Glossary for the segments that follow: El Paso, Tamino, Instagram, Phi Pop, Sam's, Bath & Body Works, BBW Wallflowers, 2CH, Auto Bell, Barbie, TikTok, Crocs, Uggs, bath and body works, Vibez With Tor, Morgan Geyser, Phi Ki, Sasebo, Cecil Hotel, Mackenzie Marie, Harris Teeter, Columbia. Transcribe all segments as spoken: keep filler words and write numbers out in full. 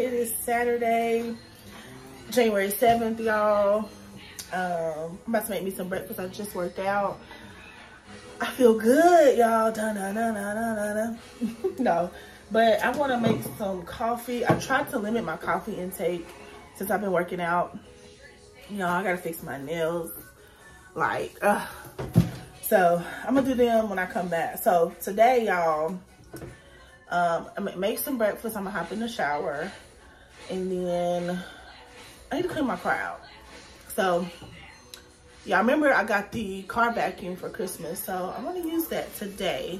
It is Saturday, January seventh, y'all. Um, I'm about to make me some breakfast. I just worked out. I feel good, y'all. No, but I want to make some coffee. I tried to limit my coffee intake since I've been working out. You know, I got to fix my nails. Like, ugh. So I'm going to do them when I come back. So today, y'all, um, I'm going to make some breakfast. I'm going to hop in the shower. And then I need to clean my car out. So, yeah, I remember I got the car vacuum for Christmas. So I'm going to use that today.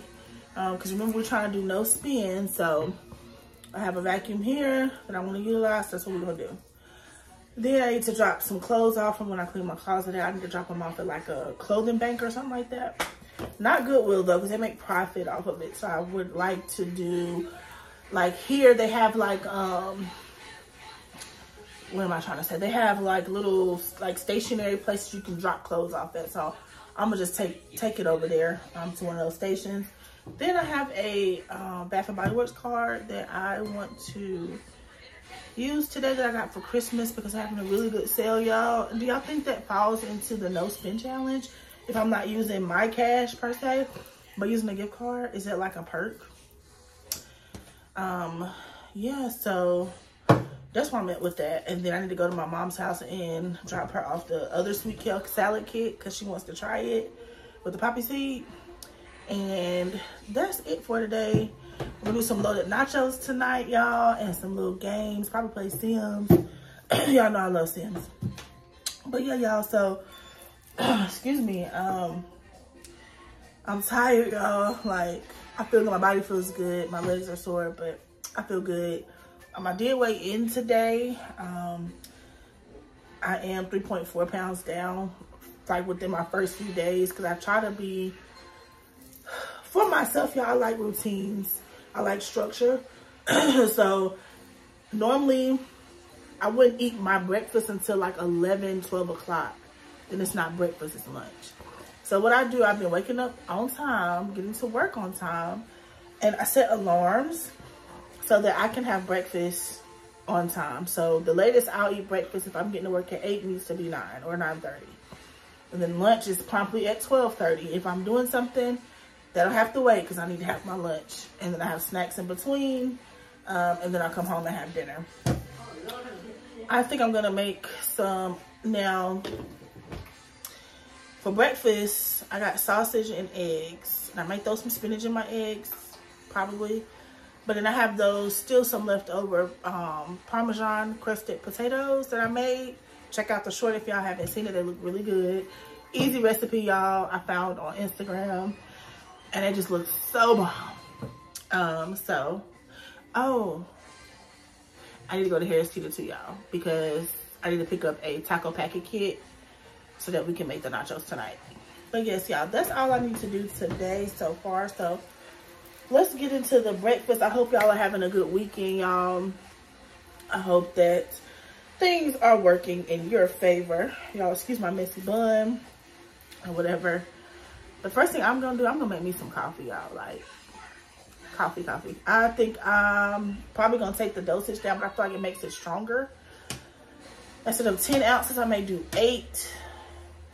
Because um, remember, we're trying to do no spin. So I have a vacuum here that I want to utilize. That's what we're going to do. Then I need to drop some clothes off from when I clean my closet out. I need to drop them off at like a clothing bank or something like that. Not Goodwill though, because they make profit off of it. So I would like to do, like here they have like, um, what am I trying to say? They have like little like stationary places you can drop clothes off at. So I'm gonna just take take it over there um, to one of those stations. Then I have a uh, Bath and Body Works card that I want to use today that I got for Christmas because I'm having a really good sale, y'all. Do y'all think that falls into the no spin challenge? If I'm not using my cash per se, but using a gift card, is that like a perk? Um, yeah, so that's what I meant with that. And then I need to go to my mom's house and drop her off the other sweet kale salad kit because she wants to try it with the poppy seed. And that's it for today. We'll do some loaded nachos tonight, y'all, and some little games. Probably play Sims. Y'all know I love Sims. But yeah, y'all, so, excuse me. Um, I'm tired, y'all. Like, I feel good. My body feels good. My legs are sore, but I feel good. Um, I did weigh in today. Um, I am three point four pounds down, like, within my first few days, because I try to be, for myself, y'all, I like routines. I like structure. So normally I wouldn't eat my breakfast until like eleven, twelve o'clock. Then it's not breakfast, it's lunch. So what I do, I've been waking up on time, getting to work on time, and I set alarms so that I can have breakfast on time. So the latest I'll eat breakfast if I'm getting to work at eight, needs to be nine or nine thirty. And then lunch is promptly at twelve thirty. If I'm doing something, that'll have to wait because I need to have my lunch. And then I have snacks in between. Um, and then I'll come home and have dinner. I think I'm going to make some now. For breakfast, I got sausage and eggs. And I might throw some spinach in my eggs, probably. But then I have those, still some leftover um, Parmesan crusted potatoes that I made. Check out the short if y'all haven't seen it. They look really good. Easy recipe, y'all. I found on Instagram. And it just looks so bomb. Um, so, oh, I need to go to Harris Teeter too, y'all, because I need to pick up a taco packet kit so that we can make the nachos tonight. But yes, y'all, that's all I need to do today so far. So let's get into the breakfast. I hope y'all are having a good weekend, y'all. I hope that things are working in your favor. Y'all, excuse my messy bun or whatever. The first thing I'm gonna do, I'm gonna make me some coffee, y'all. Like, coffee, coffee. I think I'm probably gonna take the dosage down, but I feel like it makes it stronger. Instead of ten ounces, I may do eight.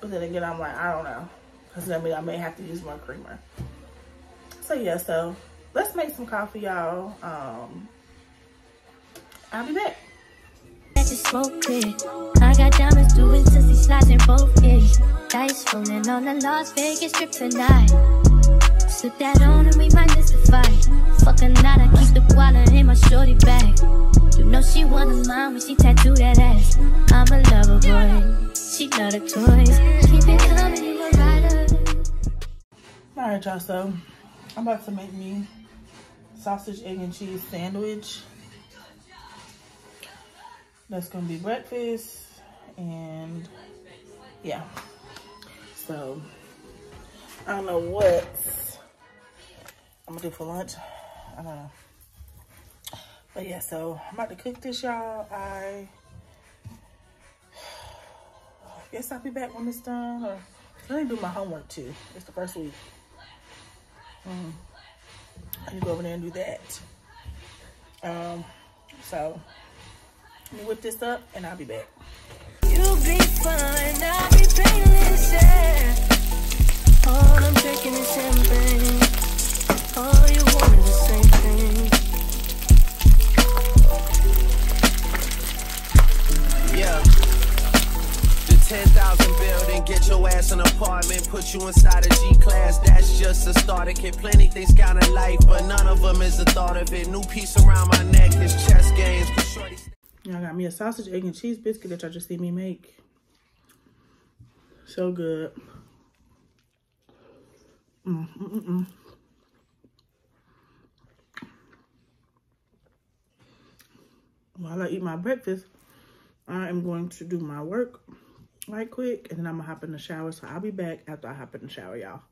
But then again, I'm like, I don't know. Because that means I may have to use more creamer. So yeah, so let's make some coffee, y'all. Um, I'll be back. Smoke it. I got diamonds doing since these slides in both ears. Dice rolling on the Las Vegas strip tonight. Slip that on and we might miss the fight. Fuck a lot, I keep the wallet in my shorty bag. You know she wanna mine when she tattoo that ass. I'm a lover boy, she love the toys. Keep it coming, you a rider. Alright, y'all, so I'm about to make me sausage, egg, and cheese sandwich. That's gonna be breakfast, and yeah. So I don't know what I'm gonna do for lunch. I don't know. But yeah, so I'm about to cook this, y'all. I guess I'll be back when it's done. Or let me do my homework too. It's the first week. Mm. I need to go over there and do that. Um, so Let me whip this up and I'll be back. You'll be fine, I'll be painless, yeah. All I'm drinking is champagne. All you want is the same thing. Yeah. The ten thousand bill, then get your ass an apartment. Put you inside a G-Class, that's just a starter kit. Plenty things count in life, but none of them is the thought of it. New piece around my neck is chess games. Y'all got me a sausage, egg, and cheese biscuit that y'all just see me make. So good. Mm, mm, mm, mm. While I eat my breakfast, I am going to do my work right quick, and then I'm going to hop in the shower. So I'll be back after I hop in the shower, y'all.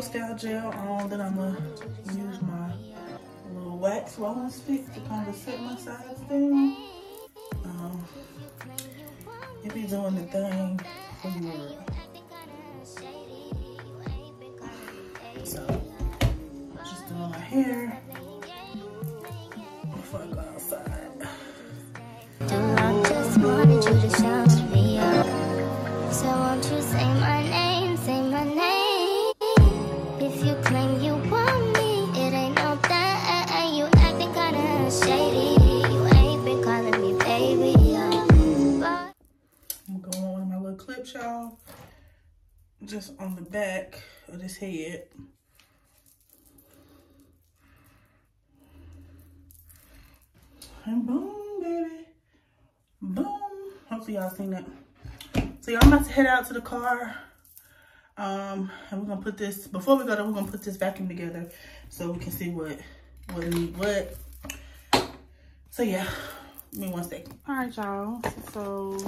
Style gel on, then I'm gonna use my little wax rolling stick to kind of set my sides down. Um, it be doing the thing for the world. So, just doing my hair before I go outside. I just wanted you to shout me up. So, won't you say my name? Say my name. If you claim you want me, it ain't no that, and you acting kinda shady. You ain't been calling me baby. I'm going on one of my little clips, y'all. Just on the back of this head. And boom, baby. Boom. Hopefully y'all seen that. So y'all, I'm about to head out to the car. Um, and we're gonna put this, before we go there, we're gonna put this vacuum together so we can see what, what we need, what. So yeah, give me one second. All right, y'all, so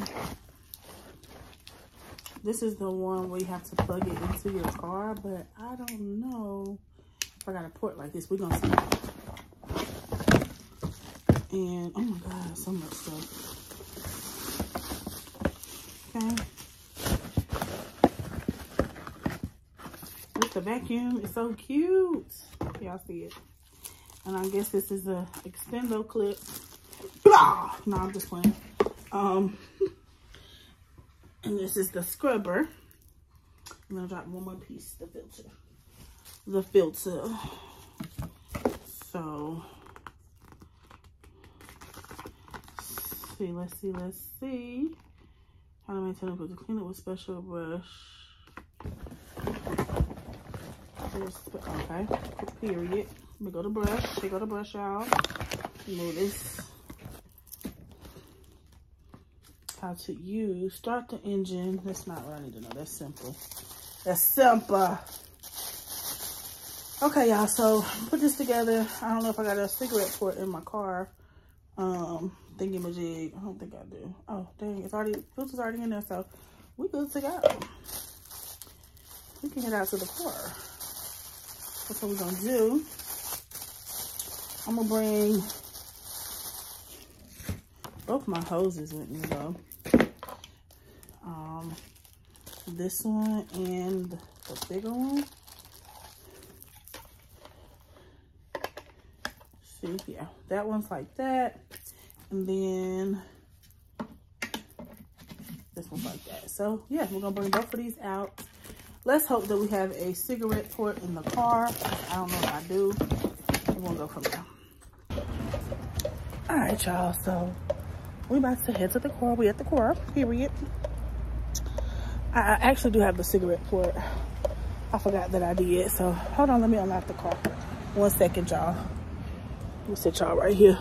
this is the one where you have to plug it into your car, but I don't know if I got a port like this. We're gonna see. And, oh my God, so much stuff. Okay. The vacuum is so cute. Y'all see it. And I guess this is a extendo clip. Blah! No, I'm just playing. Um, and this is the scrubber. I'm gonna drop one more piece, the filter. The filter. So, let's see, let's see, let's see. How to maintain it with the cleaner with special brush. Okay, period. Let me go to brush. Take out the brush, y'all. Notice how to use. Start the engine. That's not what I need to know. That's simple. That's simple. Okay, y'all. So put this together. I don't know if I got a cigarette port in my car. Um, thingamajig. I don't think I do. Oh, dang! It's already filter's already in there, so we good to go. We can head out to the car. That's what we're gonna do. I'm gonna bring both my hoses with me though. Um, this one and the bigger one. See, yeah, that one's like that, and then this one's like that. So yeah, we're gonna bring both of these out. Let's hope that we have a cigarette port in the car. I don't know if I do. We're gonna go from there. All right, y'all. So we about to head to the car. We at the car, period. I, I actually do have the cigarette port. I forgot that I did. So hold on, let me unlock the car. One second, y'all. Let me sit y'all right here.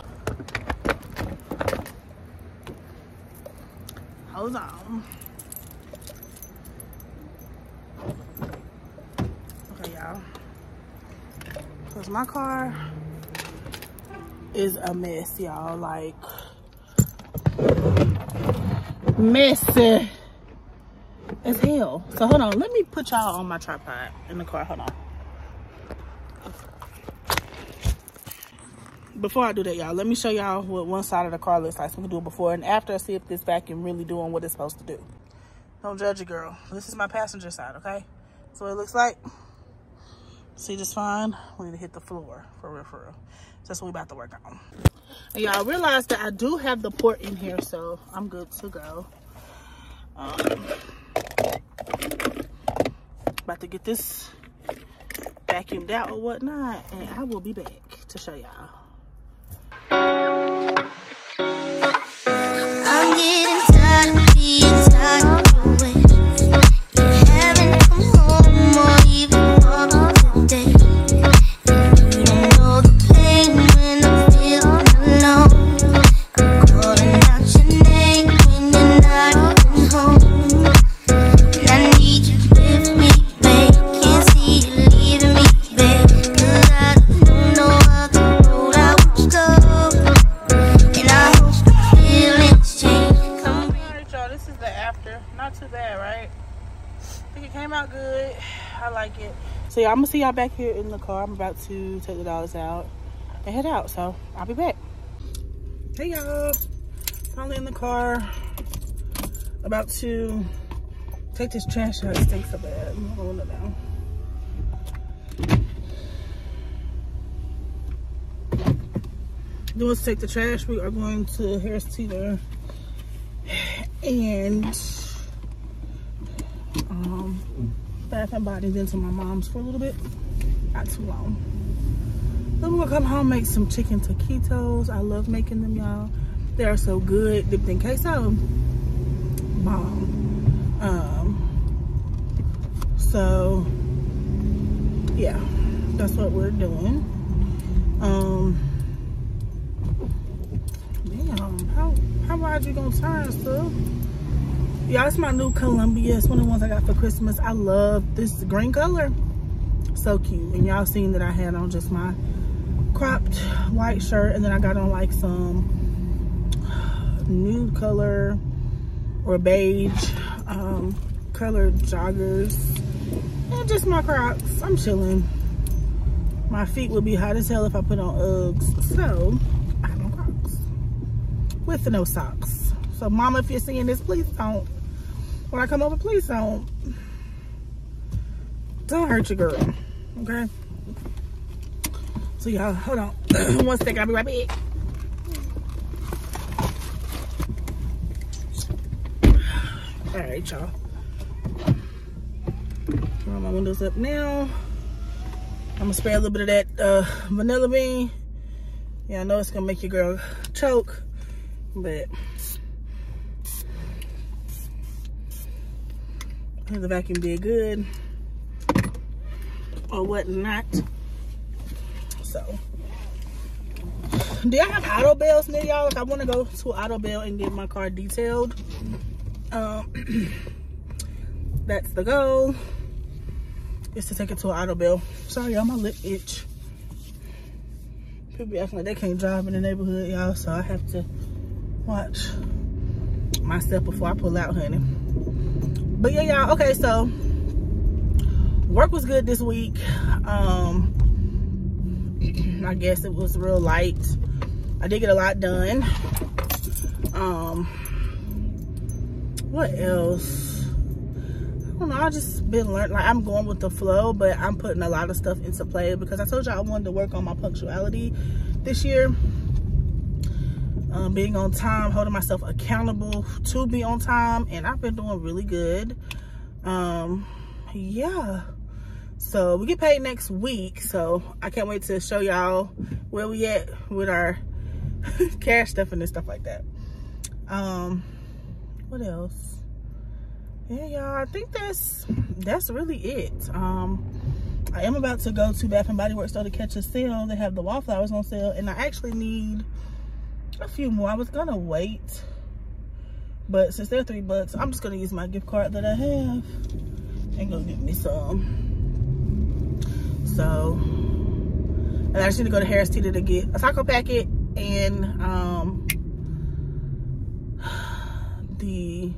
Hold on. My car is a mess, y'all. Like, messy as hell. So hold on, let me put y'all on my tripod in the car. Hold on. Before I do that, y'all, let me show y'all what one side of the car looks like. So we can do it before and after. I see if this vacuum really doing what it's supposed to do. Don't judge a girl. This is my passenger side, okay? So it looks like. See this fine? We need to hit the floor for real, for real. That's what we about to work on. Y'all realize that I do have the port in here, so I'm good to go. Um, about to get this vacuumed out or whatnot, and I will be back to show y'all. I'm getting tired of being tired. So yeah, I'm gonna see y'all back here in the car. I'm about to take the dollars out and head out. So I'll be back. Hey y'all, finally in the car. About to take this trash out. It stinks so bad. I'm rolling it down. Doing to take the trash. We are going to Harris Teeter and um. Bath and Body, then to my mom's for a little bit. Not too long. Then we're gonna come home, make some chicken taquitos. I love making them, y'all. They are so good. Dipped in queso. Bomb. Um, so, yeah. That's what we're doing. Um, damn. How, how wide you gonna turn, stuff? Y'all, it's my new Columbia. It's one of the ones I got for Christmas. I love this green color. So cute. And y'all seen that I had on just my cropped white shirt. And then I got on like some nude color or beige um, colored joggers. And just my Crocs. I'm chilling. My feet would be hot as hell if I put on Uggs. So, I have on Crocs. With no socks. So, Mama, if you're seeing this, please don't. When I come over, please don't, don't hurt your girl, okay? So y'all, hold on, one second, I'll be right back. All right, y'all. Roll my windows up now. I'm gonna spray a little bit of that uh, vanilla bean. Yeah, I know it's gonna make your girl choke, but. The vacuum did good or whatnot. So, do y'all have Auto Bells near y'all? Like, I want to go to Auto Bell and get my car detailed. Um, that's the goal, is to take it to an Auto Bell. Sorry, y'all, my lip itch. People be acting like they can't drive in the neighborhood, y'all. So I have to watch myself before I pull out, honey. But yeah, y'all, okay, so work was good this week. Um, I guess it was real light. I did get a lot done. Um, what else? I don't know, I've just been learning. Like, I'm going with the flow, but I'm putting a lot of stuff into play because I told y'all I wanted to work on my punctuality this year. Um, being on time, holding myself accountable to be on time, and I've been doing really good. Um, yeah, so we get paid next week, so I can't wait to show y'all where we at with our cash stuff and stuff like that. Um, what else? Yeah, y'all, I think that's that's really it. Um, I am about to go to Bath and Body Works though to catch a sale. They have the wallflowers on sale, and I actually need a few more. I was gonna wait, but since they're three bucks, I'm just gonna use my gift card that I have and go get me some. So, and I just need to go to Harris Teeter to get a taco packet and um, the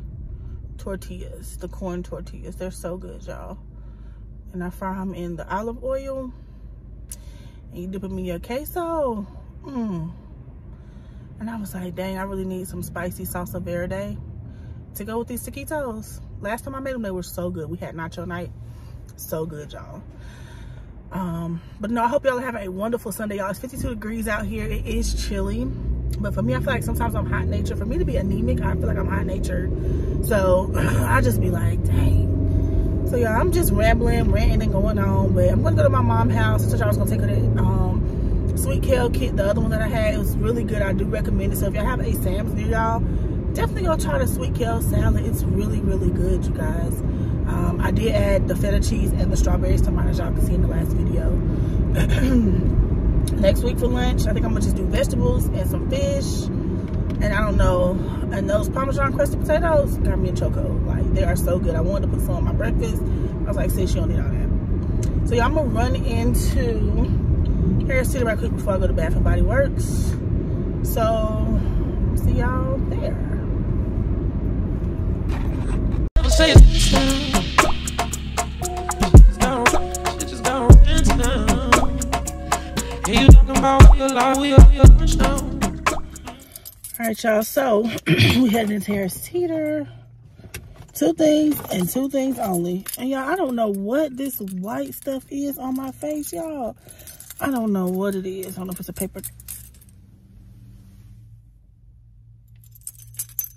tortillas, the corn tortillas. They're so good, y'all. And I fry them in the olive oil, and you dip them in your queso. Mmm. And I was like, dang, I really need some spicy salsa verde to go with these taquitos. Last time I made them, they were so good. We had nacho night. So good, y'all. Um, but no, I hope y'all are having a wonderful Sunday, y'all. It's fifty-two degrees out here. It is chilly. But for me, I feel like sometimes I'm hot nature. For me to be anemic, I feel like I'm hot nature. So I just be like, dang. So, y'all, I'm just rambling, ranting, and going on. But I'm going to go to my mom's house. I told y'all I was going to take her to um, sweet kale kit, the other one that I had. It was really good. I do recommend it. So if y'all have a Sam's near y'all, definitely go try the sweet kale salad. It's really, really good, you guys. Um, I did add the feta cheese and the strawberries to mine, as y'all can see in the last video. Next week for lunch, I think I'm going to just do vegetables and some fish. And I don't know. And those Parmesan crusted potatoes got me a choco. Like, they are so good. I wanted to put some on my breakfast. I was like, sis, you don't need all that. So, y'all, I'm going to run into Harris Teeter right quick before I go to Bath and Body Works. So, see y'all there. Alright, y'all. So, we headed into Harris Teeter. Two things and two things only. And, y'all, I don't know what this white stuff is on my face, y'all. I don't know what it is. I don't know if it's a paper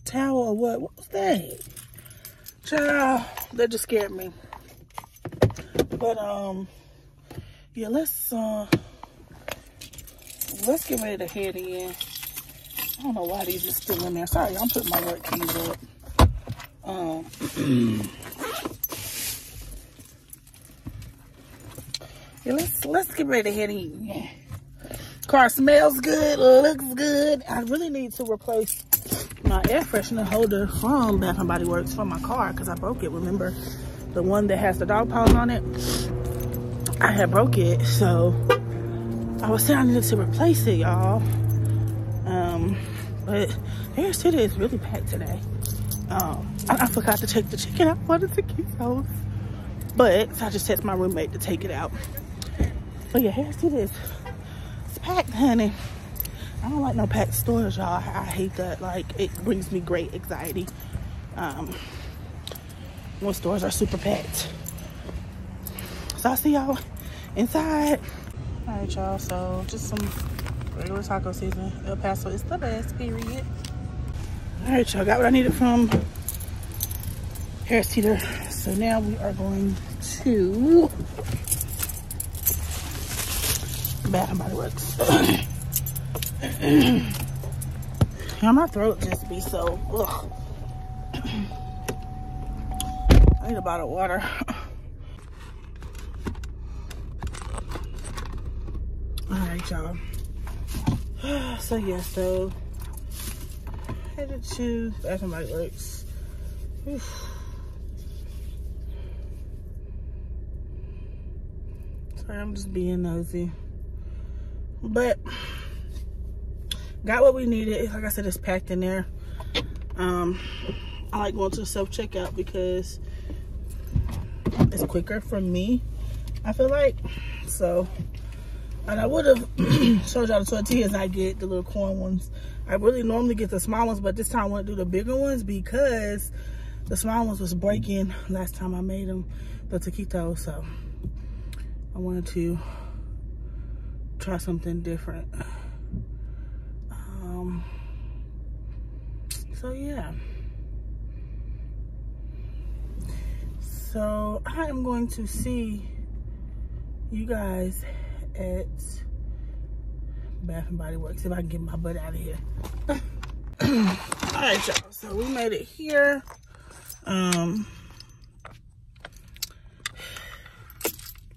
towel or what. What was that? Child, that just scared me. But, um, yeah, let's, uh, let's get ready to head in. I don't know why these are still in there. Sorry, I'm putting my work keys up. Um... Let's let's get ready to head in. Car smells good, looks good. I really need to replace my air freshener holder from Bath and Body Works for my car because I broke it. Remember, the one that has the dog paws on it? I had broke it, so I was saying I needed to replace it, y'all. Um, but Harris Teeter is really packed today. Um, I, I forgot to take the chicken out for the taquitos, but so I just text my roommate to take it out. But yeah, Harris Teeter is, it's packed, honey. I don't like no packed stores, y'all. I hate that. Like, it brings me great anxiety. Um, when stores are super packed. So I'll see y'all inside. All right, y'all. So just some regular taco season. El Paso is the best, period. All right, y'all. Got what I needed from Harris Teeter. So now we are going to Bath and Body Works. Now my throat just be so, ugh. I need a bottle of water. Alright, y'all. So yeah, so headed to Bath and Body Works. Oof. Sorry, I'm just being nosy. But got what we needed. Like I said, it's packed in there. Um, I like going to the self-checkout because it's quicker for me, I feel like. So, and I would have showed y'all the tortillas I get, the little corn ones. I really normally get the small ones, but this time I want to do the bigger ones because the small ones was breaking last time I made them, the taquitos. So, I wanted to try something different. Um, so yeah. So I am going to see you guys at Bath and Body Works if I can get my butt out of here. All right, y'all. So we made it here. Um,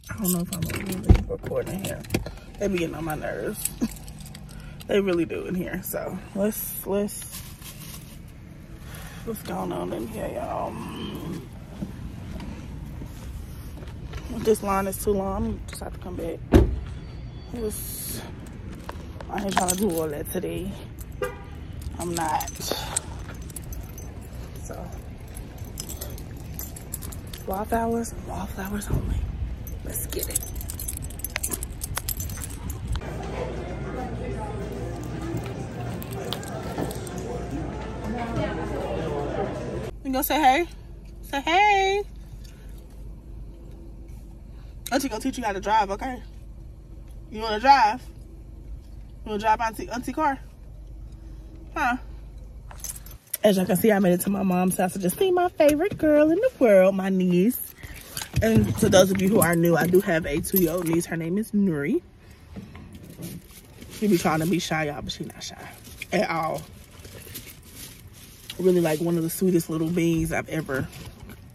I don't know if I'm really recording here. They be getting on my nerves. They really do in here. So let's let's what's going on in here, y'all? This line is too long. I'm just have to come back. It was I ain't trying to do all that today. I'm not. So, wallflowers, wallflowers only. Let's get it. You gonna say hey? Say hey. Auntie gonna teach you how to drive, okay? You wanna drive? You wanna drive auntie, auntie car? Huh? As y'all can see, I made it to my mom's house to just see my favorite girl in the world, my niece. And to those of you who are new, I do have a two-year-old niece. Her name is Nuri. She be trying to be shy, y'all, but she not shy at all. Really like one of the sweetest little beings I've ever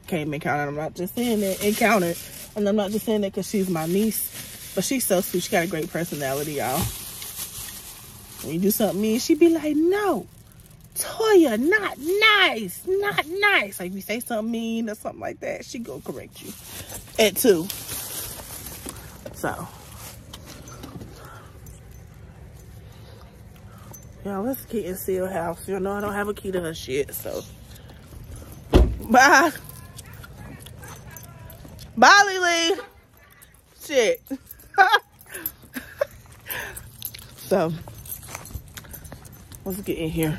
came encountered. I'm not just saying that, encountered. And I'm not just saying that because she's my niece, but she's so sweet. She got a great personality, y'all. When you do something mean, she be like, no, Toya, not nice, not nice. Like if you say something mean or something like that, she gonna correct you at two. So, y'all, let's get in Seal house. You know, I don't have a key to her shit, so. Bye. Bye, Lily. Shit. So, let's get in here.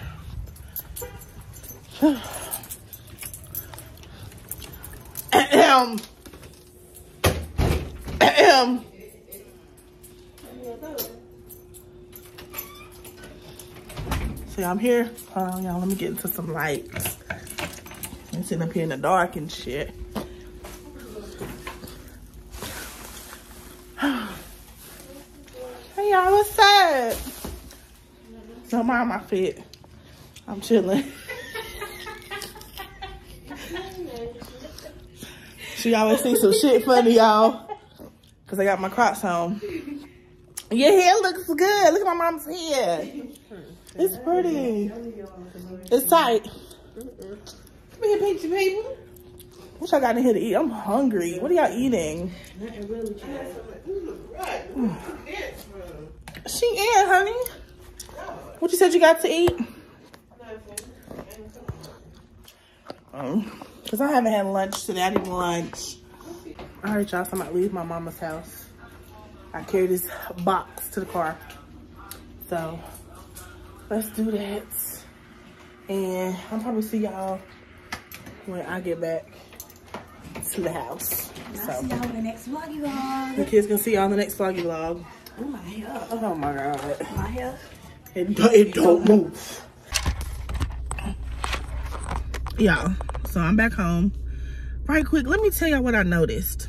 Ahem. Ahem. I'm here. Hold on, y'all. Let me get into some lights. I'm sitting up here in the dark and shit. Hey, y'all. What's up? Don't mind my feet. I'm chilling. She always sees some shit funny, y'all. Because I got my Crocs on. Your hair looks good. Look at my mom's hair. It's pretty. It's tight. Come here, Peachy people. What y'all got in here to eat? I'm hungry. What are y'all eating? Nothing really. She in, honey. What you said you got to eat? Um, Because I haven't had lunch today. I didn't lunch. All right, y'all. So I'm about to leave my mama's house. I carry this box to the car. So... let's do that. And I'll probably see y'all when I get back to the house. So, I'll see y'all in the next vloggy vlog. The kids can see y'all in the next vloggy vlog. Oh, my hair. Oh, my God. My hair. It, it don't move. Y'all, so I'm back home. Right quick, let me tell y'all what I noticed.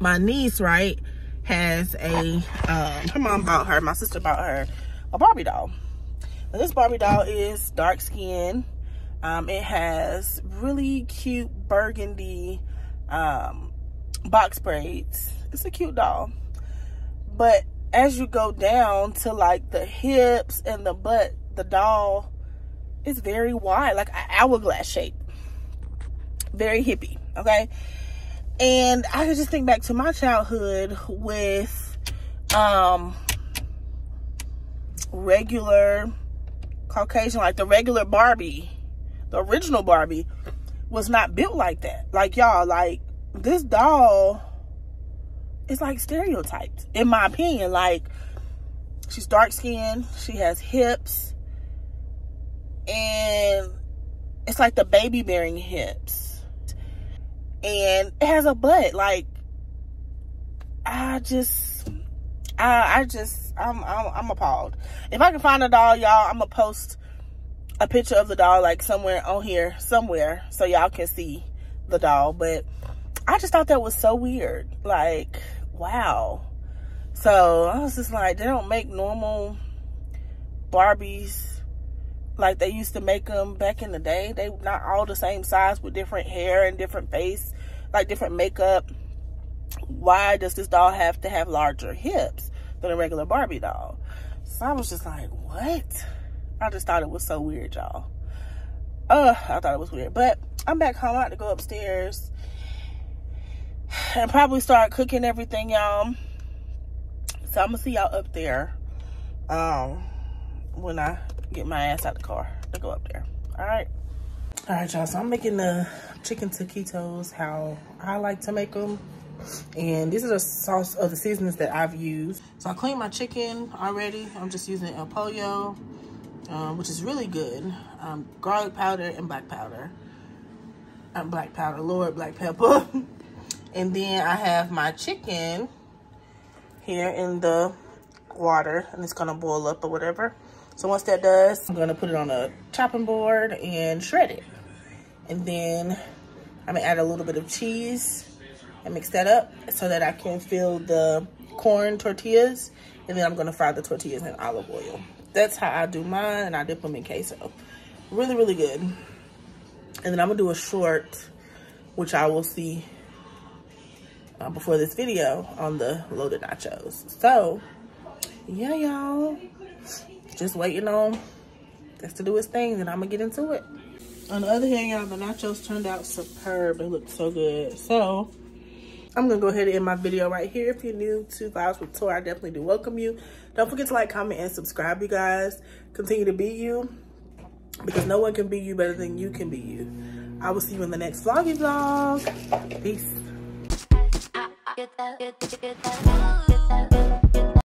My niece, right, has a, um, her mom bought her, my sister bought her, a Barbie doll. Now, this Barbie doll is dark skinned. Um, it has really cute burgundy um, box braids. It's a cute doll. But as you go down to like the hips and the butt, the doll is very wide, like an hourglass shape. Very hippie, okay? And I could just think back to my childhood with um, regular Caucasian, like the regular Barbie, the original Barbie was not built like that. Like y'all, like this doll is like stereotyped in my opinion. Like she's dark skinned, she has hips, and it's like the baby bearing hips, and it has a butt. Like I just I, I just, I'm, I'm, I'm appalled. If I can find a doll, y'all, I'm gonna post a picture of the doll, like somewhere on here, somewhere, so y'all can see the doll. But I just thought that was so weird. Like, wow. So I was just like, they don't make normal Barbies like they used to make them back in the day. They were not all the same size with different hair and different face, like different makeup. Why does this doll have to have larger hips than a regular Barbie doll? So I was just like, what? I just thought it was so weird, y'all. Uh, I thought it was weird. But I'm back home. I had to go upstairs and probably start cooking everything, y'all. So I'm going to see y'all up there. um, when I get my ass out the car to go up there. All right. All right, y'all. So I'm making the chicken taquitos how I like to make them. And this is a sauce of the seasonings that I've used. So I cleaned my chicken already. I'm just using El Pollo, um, which is really good. Um, garlic powder and black powder. Not um, black powder, Lord, black pepper. And then I have my chicken here in the water, and it's gonna boil up or whatever. So once that does, I'm gonna put it on a chopping board and shred it. And then I'm gonna add a little bit of cheese and mix that up so that I can fill the corn tortillas. And then I'm gonna fry the tortillas in olive oil. That's how I do mine, and I dip them in queso. Really, really good. And then I'm gonna do a short, which I will see uh, before this video, on the loaded nachos. So yeah, y'all, just waiting on this to do its thing, and I'm gonna get into it. On the other hand, y'all, the nachos turned out superb. They looked so good. So I'm gonna go ahead and end my video right here. If you're new to Vibez with Tor, I definitely do welcome you. Don't forget to like, comment, and subscribe, you guys. Continue to be you, because no one can be you better than you can be you. I will see you in the next vloggy vlog. Peace.